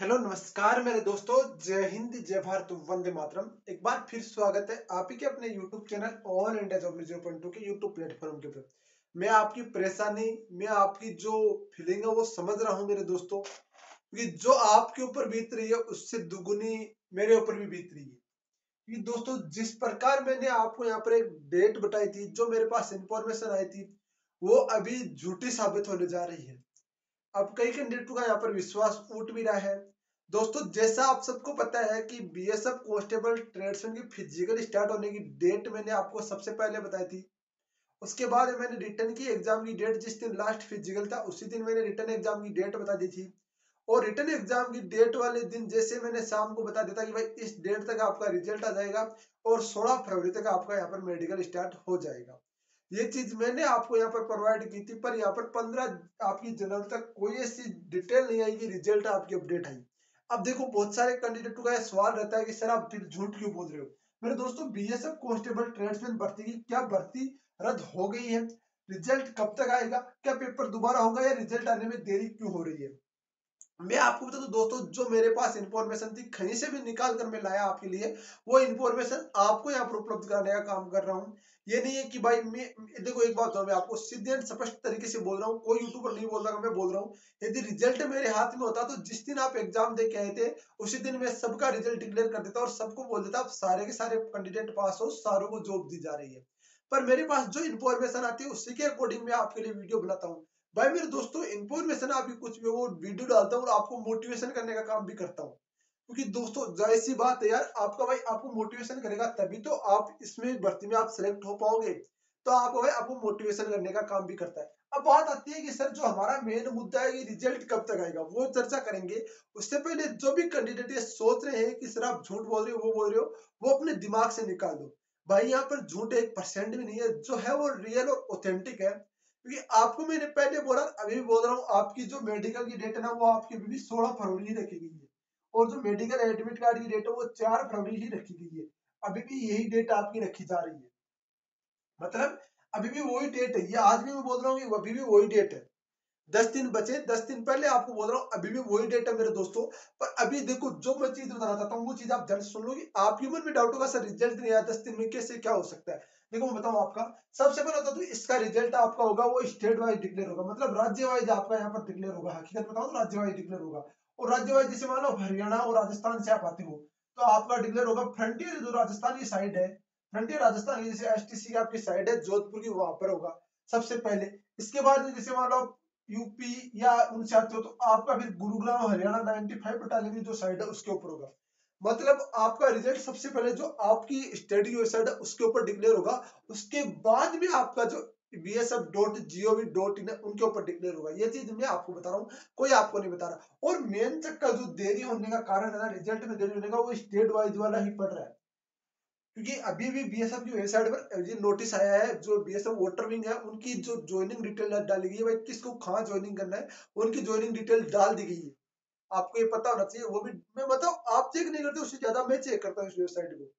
Hello नमस्कार मेरे दोस्तों, जय हिंद, जय भारत, वंदे मातरम। एक बार फिर स्वागत है आप ही के अपने YouTube channel all India job news 0.2 के यूट्यूब प्लेटफॉर्म के ऊपर। मैं आपकी परेशानी, मैं आपकी जो फीलिंग है वो समझ रहा हूँ मेरे दोस्तों, क्योंकि जो आपके ऊपर बीत रही है उससे दुगुनी मेरे ऊपर भी बीत रही है। क्योंकि दोस्तों जिस प्रकार मैंने आपको यहाँ पर एक डेट बताई थी, जो मेरे पास इंफॉर्मेशन आई थी, वो अभी झूठी साबित होने जा रही है। अब कई कैंडिडेटों का यहाँ पर विश्वास उठ भी रहा है। दोस्तों जैसा आप सबको पता है कि बीएसएफ कांस्टेबल ट्रेड्समैन की फिजिकल स्टार्ट होने की डेट मैंने आपको सबसे पहले बताई थी। उसके बाद मैंने रिटर्न की एग्जाम की डेट, जिस दिन लास्ट फिजिकल था उसी दिन मैंने रिटर्न एग्जाम की डेट बता दी थी। और रिटर्न एग्जाम की डेट वाले दिन जैसे मैंने शाम को बता देता कि भाई इस डेट तक आपका रिजल्ट आ जाएगा और 16 फरवरी तक आपका यहाँ पर मेडिकल स्टार्ट हो जाएगा। ये चीज मैंने आपको यहाँ पर प्रोवाइड की थी, पर यहाँ पर 15 आपकी जनवरी तक कोई ऐसी डिटेल नहीं आई कि रिजल्ट आपकी अपडेट आई। अब देखो बहुत सारे कैंडिडेटों का सवाल रहता है कि सर आप फिर झूठ क्यों बोल रहे हो। मेरे दोस्तों बीएसएफ कांस्टेबल ट्रेड्समैन भर्ती की क्या भर्ती रद्द हो गई है, रिजल्ट कब तक आएगा, क्या पेपर दोबारा होगा या रिजल्ट आने में देरी क्यों हो रही है। मैं आपको बता दूं दोस्तों, जो मेरे पास इन्फॉर्मेशन थी कहीं से भी निकाल कर मैं लाया आपके लिए, वो इन्फॉर्मेशन आपको यहाँ पर उपलब्ध कराने का काम कर रहा हूँ। ये नहीं है कि भाई मैं देखो एक बात मैं आपको सीधे और स्पष्ट तरीके से बोल रहा हूँ, कोई यूट्यूबर नहीं बोल रहा, मैं बोल रहा हूँ। यदि रिजल्ट मेरे हाथ में होता तो जिस दिन आप एग्जाम दे के आए थे उसी दिन मैं सबका रिजल्ट डिक्लेयर कर देता और सबको बोल देता आप सारे के सारे कैंडिडेट पास हो, सारों को जॉब दी जा रही है। पर मेरे पास जो इन्फॉर्मेशन आती है उसी के अकॉर्डिंग मैं आपके लिए वीडियो बनाता हूँ। भाई मेरे दोस्तों इन्फॉर्मेशन आपकी कुछ भी वो वीडियो डालता हूँ और आपको मोटिवेशन करने का काम भी करता हूँ, क्योंकि दोस्तों जाहिर सी बात है यार, आपका भाई आपको मोटिवेशन करेगा तभी तो आप इसमें भर्ती में आप सेलेक्ट हो पाओगे। तो आपका भाई आपको मोटिवेशन करने का काम भी करता है। अब बात आती है कि सर जो हमारा मेन मुद्दा है ये रिजल्ट कब तक आएगा, वो चर्चा करेंगे। उससे पहले जो भी कैंडिडेट ये सोच रहे हैं कि सर आप झूठ बोल रहे हो, वो बोल रहे हो, वो अपने दिमाग से निकाल दो। भाई यहाँ पर झूठ 1% भी नहीं है, जो है वो रियल और ऑथेंटिक है। क्योंकि आपको मैंने पहले बोला, अभी भी बोल रहा हूँ, आपकी जो मेडिकल की डेट है ना वो आपकी अभी भी 16 फरवरी ही रखी गई है और जो मेडिकल एडमिट कार्ड की डेट है वो 4 फरवरी ही रखी गई है। अभी भी यही डेट आपकी रखी जा रही है, मतलब अभी भी वही डेट है। ये आज भी मैं बोल रहा हूँ कि अभी भी वही डेट है, 10 दिन बचे, 10 दिन पहले आपको बोल रहा हूँ, अभी भी वही डेट है मेरे दोस्तों। पर अभी देखो जो मैं चीज बताना चाहता हूँ वो चीज आप ध्यान से सुन लो कि आपके मन में डाउट होगा सर रिजल्ट नहीं आया 10 दिन में, कैसे क्या हो सकता है। देखो मैं बताऊँ आपका, सबसे पहले होता है इसका रिजल्ट आपका होगा वो स्टेट वाइज डिक्लेयर होगा, मतलब राज्य वाइज आपका यहाँ पर डिक्लेयर होगा। हकीकत बताऊँ तो राज्य वाइज डिक्लेयर होगा, और राज्य वाइज जैसे मान लो हरियाणा और राजस्थान से आप आते हो तो आपका डिक्लेयर होगा। फ्रंटियर जो राजस्थान की साइड है, फ्रंटियर राजस्थान की जैसे STC आपकी साइड है, जोधपुर की वहां पर होगा सबसे पहले। इसके बाद जैसे मान लो यूपी या उनसे आते हो तो आपका फिर गुरुग्राम हरियाणा 95 बटालियन की जो साइड है उसके ऊपर होगा। मतलब आपका रिजल्ट सबसे पहले जो आपकी स्टेट की वेबसाइट है उसके ऊपर डिक्लेयर होगा, उसके बाद में आपका जो bsf.gov.in है उनके ऊपर डिक्लेयर होगा। ये चीज मैं आपको बता रहा हूँ, कोई आपको नहीं बता रहा। और मेन चक्कर जो देरी होने का कारण है ना, रिजल्ट में देरी होने का, वो स्टेट वाइज वाला ही पड़ रहा है। क्योंकि अभी भी बीएसएफ की वेबसाइट पर ये नोटिस आया है, जो बीएसएफ वोटर विंग है उनकी जो ज्वाइनिंग डिटेल डाली गई है, भाई किसको कहाँ ज्वाइनिंग करना है उनकी ज्वाइनिंग डिटेल डाल दी गई है। आपको ये पता होना चाहिए, वो भी मैं बताऊँ, आप चेक नहीं करते, उससे ज्यादा मैं चेक करता हूँ इस वेबसाइट को,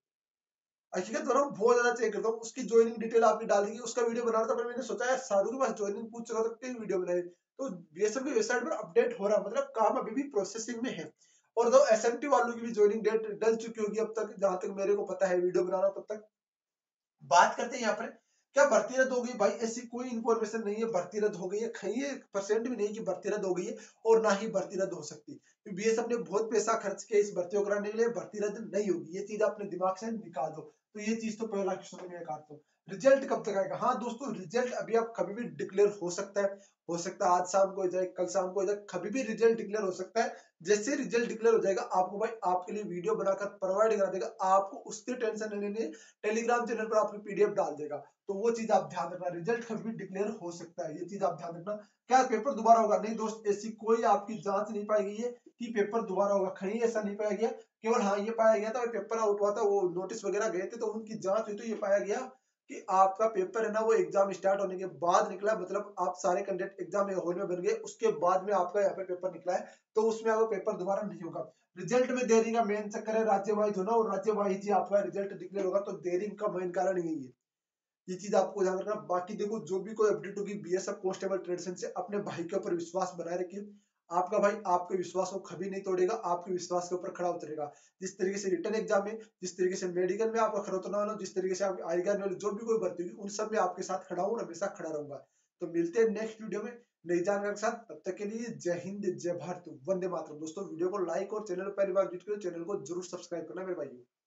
हकीकत बता रहा हूँ, बहुत ज्यादा चेक करता हूँ। उसकी ज्वाइनिंग डिटेल आपने डाल दी, उसका वीडियो बना रहा था, पर मैंने सोचा यार सारू के पास ज्वाइनिंग पूछ चुका था, कई वीडियो बनाए। तो बीएसएफ की वेबसाइट पर अपडेट हो रहा है, मतलब काम अभी भी प्रोसेसिंग में है। और दो SMT वालों की भी ज्वाइनिंग डेट डल चुकी होगी अब तक, जहां तक मेरे को पता है, वीडियो बना रहा हूं तब तक। बात करते हैं यहाँ पर क्या भर्ती रद्द हो गई। भाई ऐसी कोई इन्फॉर्मेशन नहीं है भर्ती रद्द हो गई है, कहीं 1% भी नहीं कि भर्ती रद्द हो गई है और ना ही भर्ती रद्द हो सकती। तो BSF ने बहुत पैसा खर्च किया इस भर्ती को कराने के लिए, भर्ती रद्द नहीं होगी, ये चीज अपने दिमाग से निकाल दो। तो ये चीज तो पहला क्वेश्चन मैं काटता हूँ, रिजल्ट कब तक आएगा। हाँ दोस्तों रिजल्ट अभी आप कभी भी डिक्लेयर हो सकता है, हो सकता है आज शाम को हो जाए, कल शाम को हो जाए, कभी भी रिजल्ट डिक्लेयर हो सकता है। जैसे रिजल्ट डिक्लेयर हो जाएगा आपको भाई आपके लिए वीडियो बनाकर प्रोवाइड करा देगा, आपको उसकी टेंशन नहीं लेनी है। टेलीग्राम चैनल पर आपकी PDF डाल देगा, तो वो चीज आप ध्यान रखना। रिजल्ट कभी भी डिक्लेयर हो सकता है, ये चीज आप ध्यान रखना। क्या पेपर दोबारा होगा? नहीं दोस्त, ऐसी कोई आपकी जांच नहीं पाई गई है कि पेपर दोबारा होगा, कहीं ऐसा नहीं पाया गया। केवल हाँ ये पाया गया था पेपर आउट हुआ था, वो नोटिस वगैरह गए थे तो उनकी जांच हुई, तो ये पाया गया कि आपका पेपर है ना वो एग्जाम स्टार्ट होने के बाद निकला, मतलब आप सारे कैंडिडेट एग्जाम हॉल में बन गए, उसके बाद में आपका यहाँ पे पेपर निकला है, तो उसमें आपका पेपर दोबारा नहीं होगा। रिजल्ट में देरी का मेन चक्कर है राज्य वाइज होना, और राज्य वाइज ही आपका रिजल्ट डिक्लेयर होगा, तो देरी का मेन कारण यही है। ये चीज आपको ध्यान रखना। बाकी देखो जो भी कोई अपडेट होगी BSF कांस्टेबल ट्रेड्समैन से, अपने भाई के ऊपर विश्वास बनाए रखिए। आपका भाई आपके विश्वास को कभी नहीं तोड़ेगा, आपके विश्वास के ऊपर खड़ा उतरेगा। जिस तरीके से रिटर्न एग्जाम में, जिस तरीके से मेडिकल में आपका खड़ा उतरना वाला, जिस तरीके से आप आईटीआई वाले जो भी कोई भर्ती होगी उन सब में आपके साथ खड़ा हूँ और हमेशा खड़ा रहूंगा। तो मिलते हैं नेक्स्ट वीडियो में नई जानकारी के साथ, तब तक के लिए जय हिंद, जय भारत, वंदे मातरम। दोस्तों वीडियो को लाइक और चैनल पर पहली बार विजिट करें, चैनल को जरूर सब्सक्राइब करना मेरे भाइयों।